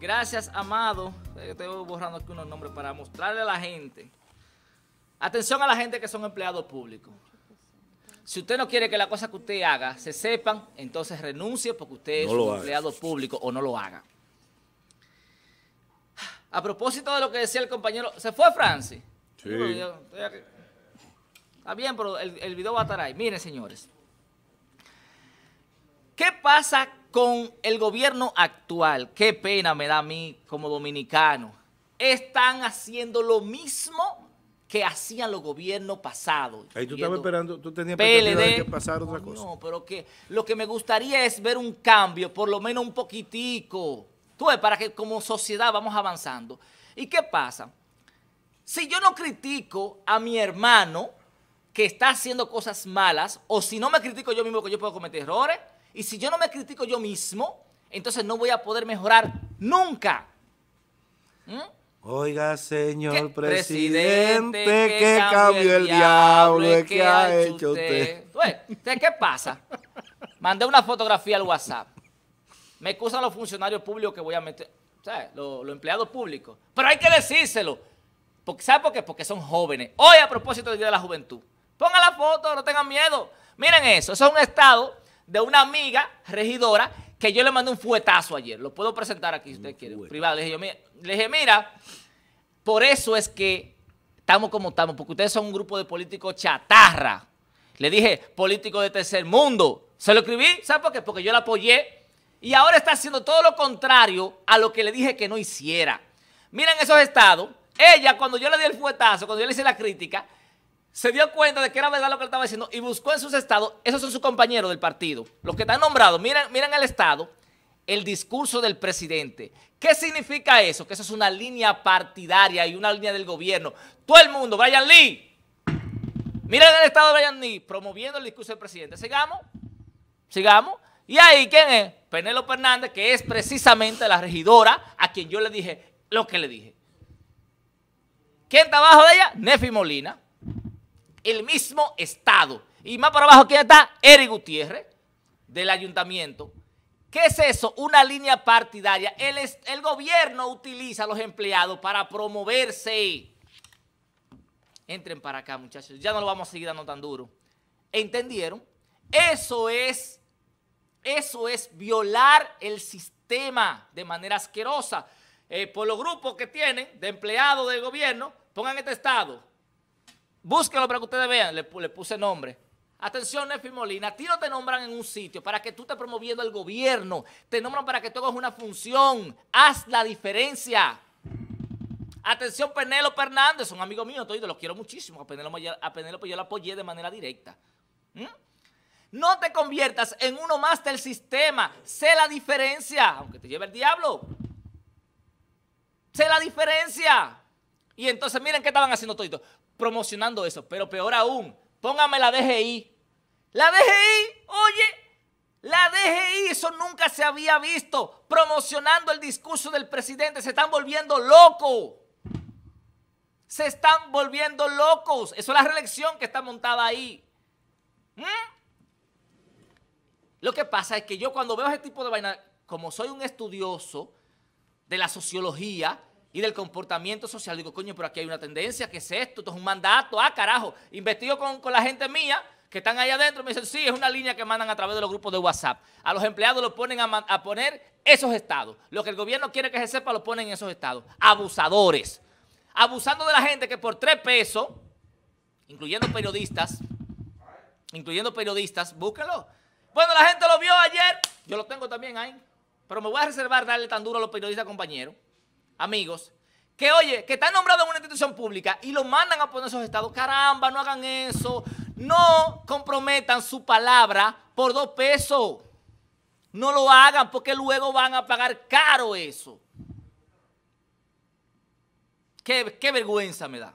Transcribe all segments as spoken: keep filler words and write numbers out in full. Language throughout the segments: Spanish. Gracias, Amado. Estoy borrando aquí unos nombres para mostrarle a la gente. Atención a la gente que son empleados públicos. Si usted no quiere que las cosas que usted haga se sepan, entonces renuncie porque usted no es un empleado haga. público o no lo haga. A propósito de lo que decía el compañero, ¿se fue Francis? Sí. Está bien, pero el, el video va a estar ahí. Miren, señores. ¿Qué pasa con el gobierno actual? Qué pena me da a mí como dominicano. Están haciendo lo mismo que hacían los gobiernos pasados. Ahí tú estabas esperando, tú tenías P L D, de que pasara otra no, cosa. No, pero que lo que me gustaría es ver un cambio, por lo menos un poquitico. Tú ves, para que como sociedad vamos avanzando. ¿Y qué pasa? Si yo no critico a mi hermano que está haciendo cosas malas, o si no me critico yo mismo que yo puedo cometer errores, y si yo no me critico yo mismo, entonces no voy a poder mejorar nunca. ¿Mm? Oiga, señor presidente, ¿qué cambio el diablo es que ha hecho usted? Usted, ¿qué pasa? Mandé una fotografía al WhatsApp. Me excusan los funcionarios públicos que voy a meter, ¿sabes? Los, los empleados públicos. Pero hay que decírselo. Porque, ¿sabe por qué? Porque son jóvenes. Hoy, a propósito del Día de la Juventud, pongan la foto, no tengan miedo. Miren eso. Eso es un estado de una amiga regidora que yo le mandé un fuetazo ayer. Lo puedo presentar aquí si usted quiere. Privado. Le dije, yo, mira, le dije, mira, por eso es que estamos como estamos, porque ustedes son un grupo de políticos chatarra. Le dije, políticos de tercer mundo. Se lo escribí, ¿sabe por qué? Porque yo la apoyé. Y ahora está haciendo todo lo contrario a lo que le dije que no hiciera. Miren esos estados. Ella, cuando yo le di el fuetazo, cuando yo le hice la crítica, se dio cuenta de que era verdad lo que él estaba diciendo y buscó en sus estados, esos son sus compañeros del partido, los que están nombrados. Miren, miren el estado, el discurso del presidente. ¿Qué significa eso? Que eso es una línea partidaria y una línea del gobierno. Todo el mundo, Brian Lee. Miren el estado de Brian Lee, promoviendo el discurso del presidente. Sigamos, sigamos. Y ahí, ¿quién es? Penelo Fernández, que es precisamente la regidora a quien yo le dije lo que le dije. ¿Quién está abajo de ella? Nefi Molina. El mismo estado. Y más para abajo, ¿quién está? Eric Gutiérrez, del ayuntamiento. ¿Qué es eso? Una línea partidaria. El, es, el gobierno utiliza a los empleados para promoverse. Entren para acá, muchachos. Ya no lo vamos a seguir dando tan duro. ¿Entendieron? Eso es... Eso es violar el sistema de manera asquerosa. Eh, por los grupos que tienen de empleados del gobierno, pongan este estado. Búsquenlo para que ustedes vean. Le, le puse nombre. Atención, Nefi Molina, a ti no te nombran en un sitio para que tú estés promoviendo al gobierno. Te nombran para que tú hagas una función. Haz la diferencia. Atención, Penelo Fernández, son amigos míos, los quiero muchísimo. A Penelo, a Penelo yo la apoyé de manera directa. ¿Mm? No te conviertas en uno más del sistema. Sé la diferencia, aunque te lleve el diablo. Sé la diferencia. Y entonces miren qué estaban haciendo toditos, promocionando eso. Pero peor aún, póngame la D G I. La D G I, oye, la D G I, eso nunca se había visto. Promocionando el discurso del presidente, se están volviendo locos. Se están volviendo locos. Eso es la reelección que está montada ahí. ¿Mm? Lo que pasa es que yo cuando veo ese tipo de vaina, como soy un estudioso de la sociología y del comportamiento social, digo, coño, pero aquí hay una tendencia, ¿qué es esto? Esto es un mandato, ah, carajo. Investigo con, con la gente mía que están ahí adentro y me dicen, sí, es una línea que mandan a través de los grupos de WhatsApp. A los empleados los ponen a, a poner esos estados. Lo que el gobierno quiere que se sepa lo ponen en esos estados. Abusadores. Abusando de la gente que por tres pesos, incluyendo periodistas, incluyendo periodistas, búsquenlo. Bueno, la gente lo vio ayer, yo lo tengo también ahí, pero me voy a reservar darle tan duro a los periodistas compañeros, amigos, que oye, que están nombrados en una institución pública y lo mandan a poner esos estados. Caramba, no hagan eso, no comprometan su palabra por dos pesos, no lo hagan porque luego van a pagar caro eso. Qué, qué vergüenza me da.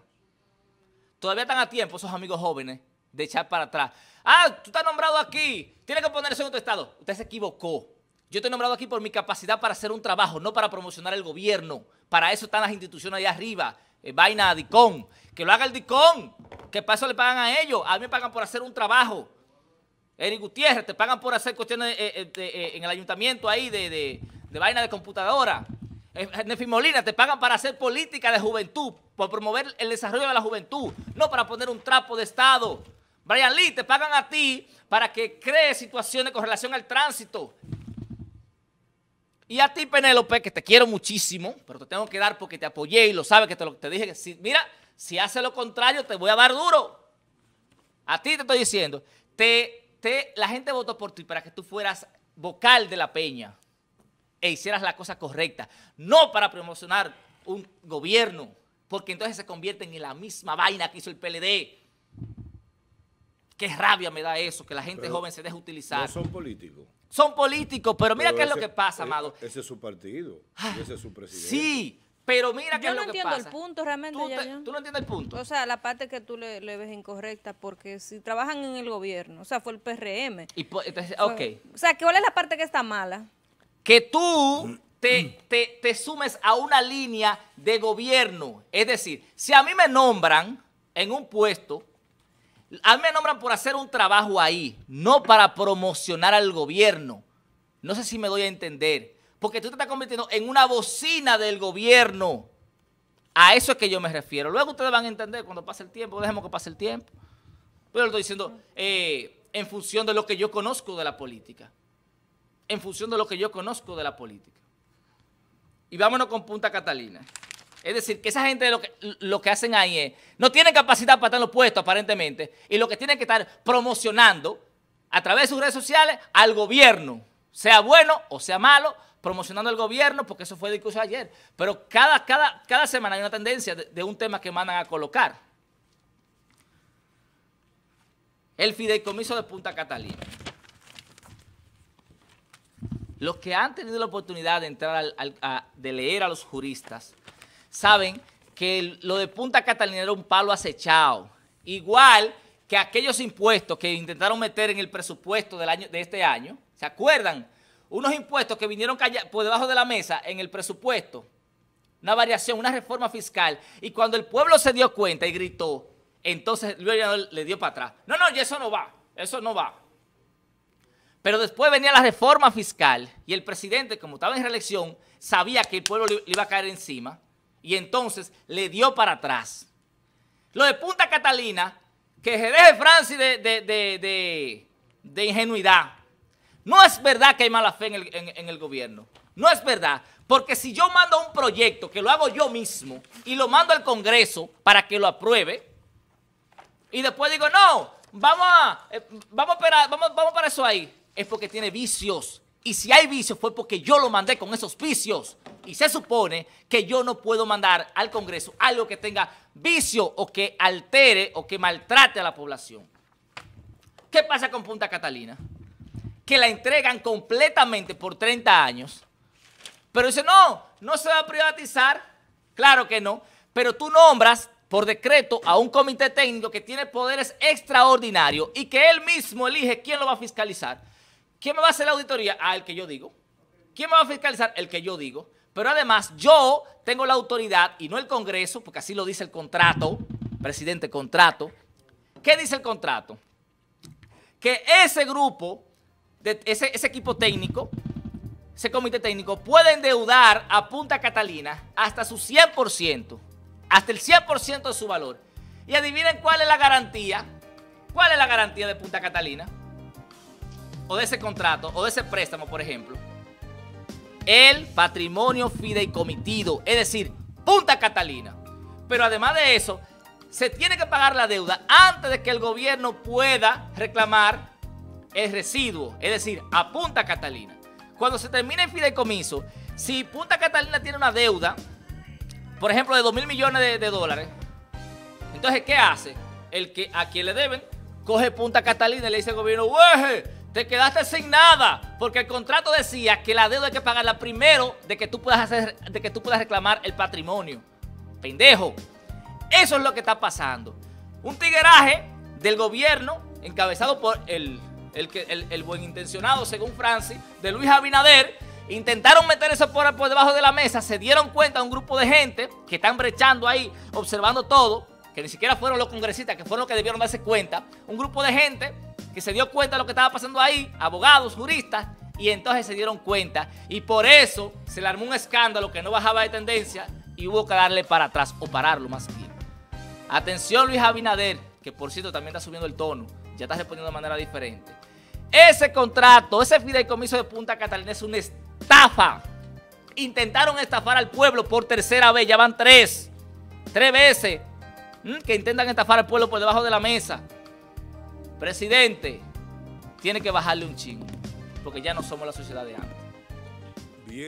Todavía están a tiempo esos amigos jóvenes de echar para atrás. Ah, tú estás nombrado aquí, tienes que poner eso en tu estado. Usted se equivocó. Yo estoy nombrado aquí por mi capacidad para hacer un trabajo, no para promocionar el gobierno. Para eso están las instituciones allá arriba. Eh, vaina, DICON. Que lo haga el DICON. Que para eso le pagan a ellos. A mí me pagan por hacer un trabajo. Eric Gutiérrez, te pagan por hacer cuestiones eh, eh, eh, en el ayuntamiento ahí de, de, de vaina de computadora. Nefi Molina, te pagan para hacer política de juventud, por promover el desarrollo de la juventud, no para poner un trapo de Estado. Brian Lee, te pagan a ti para que crees situaciones con relación al tránsito. Y a ti, Penélope, que te quiero muchísimo, pero te tengo que dar porque te apoyé y lo sabes que te, lo, te dije. Que si, mira, si haces lo contrario, te voy a dar duro. A ti te estoy diciendo. Te, te, la gente votó por ti para que tú fueras vocal de la peña e hicieras la cosa correcta, no para promocionar un gobierno, porque entonces se convierten en la misma vaina que hizo el P L D. Qué rabia me da eso, que la gente pero joven se deje utilizar. No son políticos. Son políticos, pero mira pero qué ese, es lo que pasa, amado. Ese es su partido, y ese es su presidente. Sí, pero mira yo qué no es lo que pasa. Yo no entiendo el punto realmente. Tú, ya te, ya. tú no entiendes el punto. O sea, la parte que tú le, le ves incorrecta, porque si trabajan en el gobierno, o sea, fue el P R M. Y, entonces, ok. O sea, ¿cuál es la parte que está mala? Que tú te, te, te sumes a una línea de gobierno. Es decir, si a mí me nombran en un puesto, a mí me nombran por hacer un trabajo ahí, no para promocionar al gobierno. No sé si me doy a entender, porque tú te estás convirtiendo en una bocina del gobierno. A eso es que yo me refiero. Luego ustedes van a entender cuando pase el tiempo, dejemos que pase el tiempo. Pero lo estoy diciendo eh, en función de lo que yo conozco de la política. En función de lo que yo conozco de la política. Y vámonos con Punta Catalina. Es decir, que esa gente lo que, lo que hacen ahí es, no tienen capacidad para estar en los puestos aparentemente, y lo que tienen que estar promocionando a través de sus redes sociales al gobierno, sea bueno o sea malo, promocionando al gobierno, porque eso fue el discurso de ayer. Pero cada, cada, cada semana hay una tendencia de, de un tema que mandan a colocar. El fideicomiso de Punta Catalina. Los que han tenido la oportunidad de entrar al, al, a, de leer a los juristas, saben que lo de Punta Catalina era un palo acechado, igual que aquellos impuestos que intentaron meter en el presupuesto del año, de este año. ¿Se acuerdan? Unos impuestos que vinieron por debajo de la mesa en el presupuesto, una variación, una reforma fiscal, y cuando el pueblo se dio cuenta y gritó, entonces Luis Abinader le dio para atrás. No, no, eso no va, eso no va. Pero después venía la reforma fiscal y el presidente, como estaba en reelección, sabía que el pueblo le iba a caer encima, y entonces le dio para atrás. Lo de Punta Catalina, que se deje Francis de, de, de, de, de ingenuidad. No es verdad que hay mala fe en el, en, en el gobierno. No es verdad, porque si yo mando un proyecto que lo hago yo mismo y lo mando al Congreso para que lo apruebe, y después digo, no, vamos a, eh, vamos, a operar, vamos, vamos para eso ahí, es porque tiene vicios. Y si hay vicios fue porque yo lo mandé con esos vicios. Y se supone que yo no puedo mandar al Congreso algo que tenga vicio o que altere o que maltrate a la población. ¿Qué pasa con Punta Catalina? Que la entregan completamente por treinta años. Pero dice, no, no se va a privatizar. Claro que no. Pero tú nombras por decreto a un comité técnico que tiene poderes extraordinarios y que él mismo elige quién lo va a fiscalizar. ¿Quién me va a hacer la auditoría? Ah, el que yo digo. ¿Quién me va a fiscalizar? El que yo digo. Pero además, yo tengo la autoridad y no el Congreso, porque así lo dice el contrato, presidente, contrato. ¿Qué dice el contrato? Que ese grupo, de ese, ese equipo técnico, ese comité técnico, puede endeudar a Punta Catalina hasta su cien por ciento, hasta el cien por ciento de su valor. Y adivinen cuál es la garantía. ¿Cuál es la garantía de Punta Catalina? O de ese contrato, o de ese préstamo, por ejemplo, el patrimonio fideicomitido, es decir, Punta Catalina. Pero además de eso, se tiene que pagar la deuda antes de que el gobierno pueda reclamar el residuo, es decir, a Punta Catalina. Cuando se termine el fideicomiso, si Punta Catalina tiene una deuda, por ejemplo, de dos mil millones de, de dólares, entonces, ¿qué hace? El que a quien le deben, coge Punta Catalina y le dice al gobierno, ¡güey! Te quedaste sin nada, porque el contrato decía que la deuda hay que pagarla primero de que tú puedas hacer, de que tú puedas reclamar el patrimonio. Pendejo. Eso es lo que está pasando. Un tigueraje del gobierno encabezado por el, el, el, el buen intencionado, según Francis, de Luis Abinader. Intentaron meter eso por, por debajo de la mesa, se dieron cuenta un grupo de gente que están brechando ahí, observando todo, que ni siquiera fueron los congresistas, que fueron los que debieron darse cuenta, un grupo de gente que se dio cuenta de lo que estaba pasando ahí, abogados, juristas, y entonces se dieron cuenta y por eso se le armó un escándalo que no bajaba de tendencia y hubo que darle para atrás o pararlo más bien. Atención Luis Abinader, que por cierto también está subiendo el tono, ya está respondiendo de manera diferente. Ese contrato, ese fideicomiso de Punta Catalina es una estafa. Intentaron estafar al pueblo por tercera vez, ya van tres, tres veces que intentan estafar al pueblo por debajo de la mesa. Presidente, tiene que bajarle un chingo, porque ya no somos la sociedad de antes. Bien.